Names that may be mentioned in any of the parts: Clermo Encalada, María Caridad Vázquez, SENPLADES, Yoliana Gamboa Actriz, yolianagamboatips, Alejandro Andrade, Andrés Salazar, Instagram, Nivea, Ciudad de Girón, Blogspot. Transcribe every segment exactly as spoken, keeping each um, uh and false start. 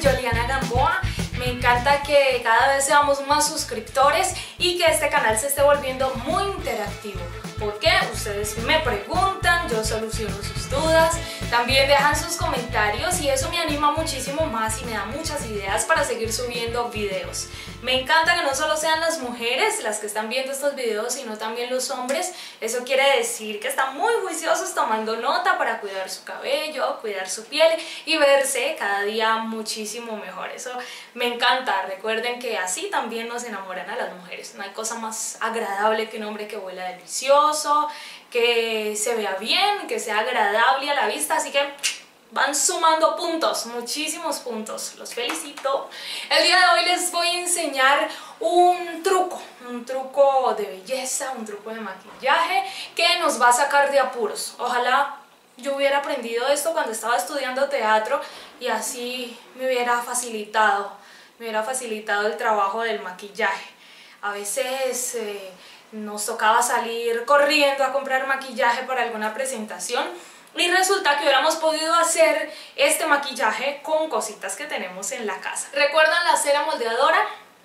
Yoliana Gamboa, me encanta que cada vez seamos más suscriptores y que este canal se esté volviendo muy interactivo, porque ustedes me preguntan, yo soluciono sus dudas, también dejan sus comentarios y eso me anima muchísimo más y me da muchas ideas para seguir subiendo videos. Me encanta que no solo sean las mujeres las que están viendo estos videos, sino también los hombres. Eso quiere decir que están muy juiciosos tomando nota para cuidar su cabello, cuidar su piel y verse cada día muchísimo mejor. Eso me encanta. Recuerden que así también nos enamoran a las mujeres. No hay cosa más agradable que un hombre que huela delicioso, que se vea bien, que sea agradable a la vista, así que van sumando puntos, muchísimos puntos, los felicito. El día de hoy les voy a enseñar un truco, un truco de belleza, un truco de maquillaje que nos va a sacar de apuros. Ojalá yo hubiera aprendido esto cuando estaba estudiando teatro y así me hubiera facilitado, me hubiera facilitado el trabajo del maquillaje. A veces eh, nos tocaba salir corriendo a comprar maquillaje para alguna presentación y resulta que hubiéramos podido hacer este maquillaje con cositas que tenemos en la casa. ¿Recuerdan la cera moldeadora?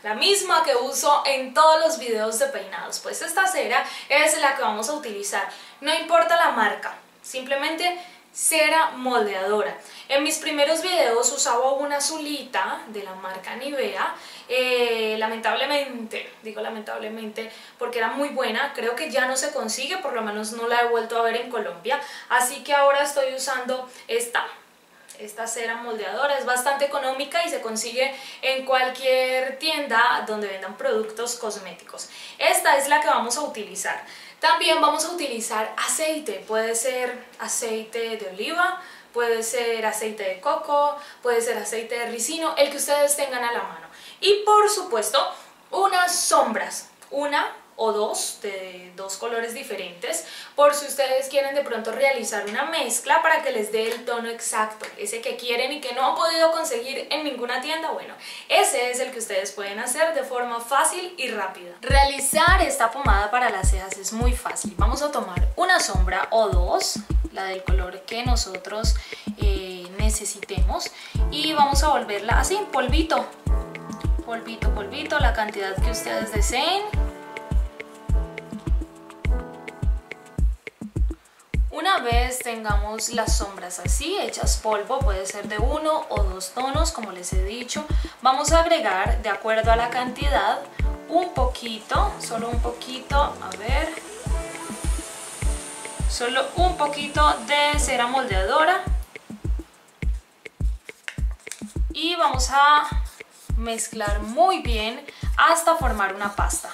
La misma que uso en todos los videos de peinados. Pues esta cera es la que vamos a utilizar. No importa la marca, simplemente cera moldeadora. En mis primeros videos usaba una azulita de la marca Nivea. Eh, lamentablemente, digo lamentablemente porque era muy buena, creo que ya no se consigue, por lo menos no la he vuelto a ver en Colombia. Así que ahora estoy usando esta, esta cera moldeadora. Es bastante económica y se consigue en cualquier tienda donde vendan productos cosméticos. Esta es la que vamos a utilizar. También vamos a utilizar aceite, puede ser aceite de oliva, puede ser aceite de coco, puede ser aceite de ricino, el que ustedes tengan a la mano. Y por supuesto, unas sombras, una o dos, de dos colores diferentes, por si ustedes quieren de pronto realizar una mezcla para que les dé el tono exacto, ese que quieren y que no han podido conseguir en ninguna tienda. Bueno, ese es el que ustedes pueden hacer de forma fácil y rápida. Realizar esta pomada para las cejas es muy fácil. Vamos a tomar una sombra o dos, la del color que nosotros eh, necesitemos, y vamos a volverla así, polvito, polvito, polvito, la cantidad que ustedes deseen. Una vez tengamos las sombras así, hechas polvo, puede ser de uno o dos tonos, como les he dicho, vamos a agregar, de acuerdo a la cantidad, un poquito, solo un poquito, a ver, solo un poquito de cera moldeadora y vamos a mezclar muy bien hasta formar una pasta.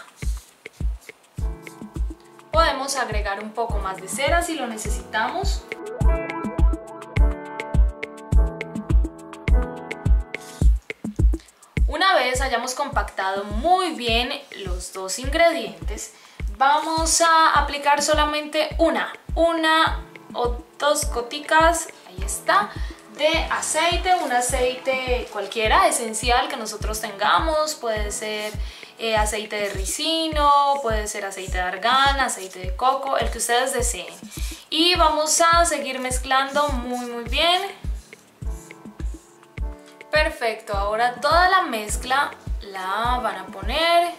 Podemos agregar un poco más de cera si lo necesitamos. Una vez hayamos compactado muy bien los dos ingredientes, vamos a aplicar solamente una, una o dos goticas, ahí está, de aceite, un aceite cualquiera, esencial, que nosotros tengamos, puede ser Eh, aceite de ricino, puede ser aceite de argán, aceite de coco, el que ustedes deseen. Y vamos a seguir mezclando muy muy bien. Perfecto, ahora toda la mezcla la van a poner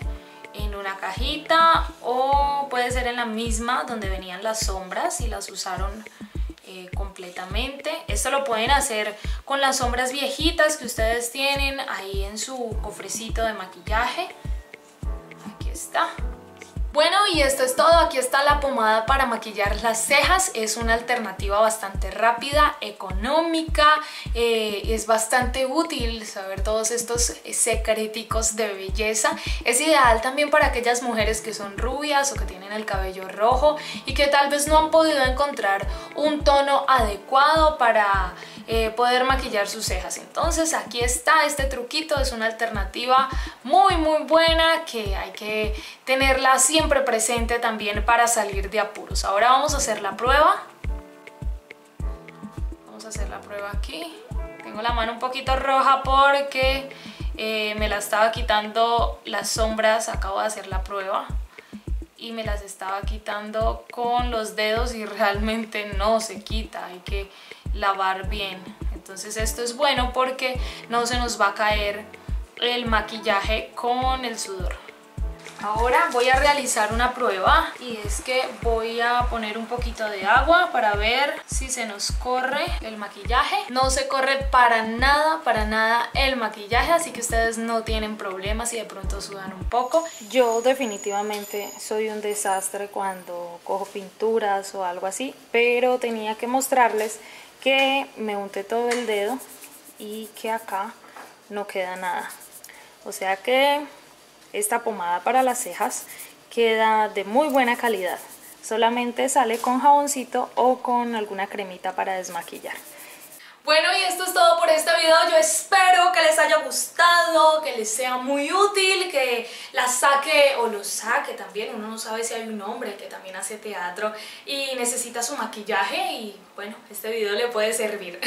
en una cajita o puede ser en la misma donde venían las sombras y las usaron completamente. Esto lo pueden hacer con las sombras viejitas que ustedes tienen ahí en su cofrecito de maquillaje. Aquí está. Bueno, y esto es todo. Aquí está la pomada para maquillar las cejas. Es una alternativa bastante rápida, económica, eh, es bastante útil saber todos estos secreticos de belleza. Es ideal también para aquellas mujeres que son rubias o que tienen el cabello rojo y que tal vez no han podido encontrar un tono adecuado para eh, poder maquillar sus cejas. Entonces aquí está este truquito, es una alternativa muy muy buena que hay que tenerla siempre siempre presente también para salir de apuros. Ahora vamos a hacer la prueba. Vamos a hacer la prueba aquí. Tengo la mano un poquito roja porque eh, me la estaba quitando, las sombras, acabo de hacer la prueba, y me las estaba quitando con los dedos y realmente no se quita, hay que lavar bien. Entonces esto es bueno porque no se nos va a caer el maquillaje con el sudor. Ahora voy a realizar una prueba y es que voy a poner un poquito de agua para ver si se nos corre el maquillaje. No se corre para nada, para nada el maquillaje, así que ustedes no tienen problemas si de pronto sudan un poco. Yo definitivamente soy un desastre cuando cojo pinturas o algo así, pero tenía que mostrarles que me unté todo el dedo y que acá no queda nada. O sea que esta pomada para las cejas queda de muy buena calidad. Solamente sale con jaboncito o con alguna cremita para desmaquillar. Bueno, y esto es todo por este video. Yo espero que les haya gustado, que les sea muy útil, que la saque o lo saque también. Uno no sabe si hay un hombre que también hace teatro y necesita su maquillaje y bueno, este video le puede servir.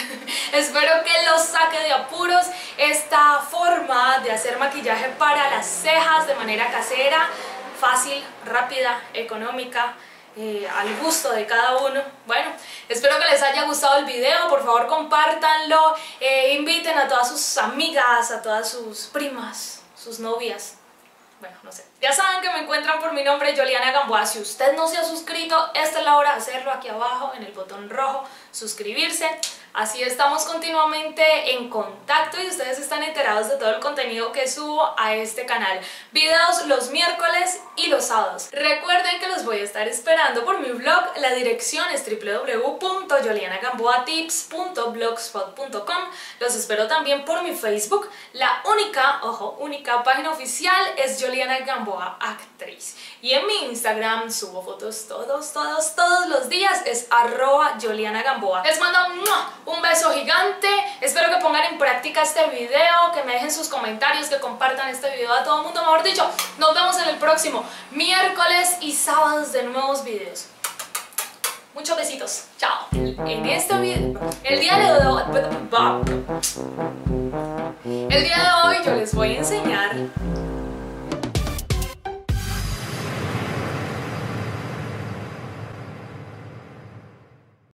Espero que lo saque de apuros esta forma de hacer maquillaje para las cejas de manera casera, fácil, rápida, económica. Eh, al gusto de cada uno. Bueno, espero que les haya gustado el video, por favor compártanlo, eh, inviten a todas sus amigas, a todas sus primas, sus novias, bueno, no sé. Ya saben que me encuentran por mi nombre, Yoliana Gamboa. Si usted no se ha suscrito, esta es la hora de hacerlo aquí abajo en el botón rojo, suscribirse. Así estamos continuamente en contacto y ustedes están enterados de todo el contenido que subo a este canal. Videos los miércoles y los sábados. Recuerden que los voy a estar esperando por mi blog. La dirección es w w w punto yoliana gamboa tips punto blogspot punto com. Los espero también por mi Facebook. La única, ojo, única página oficial es Yoliana Gamboa Actriz. Y en mi Instagram subo fotos todos, todos, todos los días, es arroba Yoliana Gamboa. Les mando un beso gigante, espero que pongan en práctica este video, que me dejen sus comentarios, que compartan este video a todo el mundo, mejor dicho, nos vemos en el próximo miércoles y sábados de nuevos videos. Muchos besitos, chao. En este video, el día de hoy, el día de hoy yo les voy a enseñar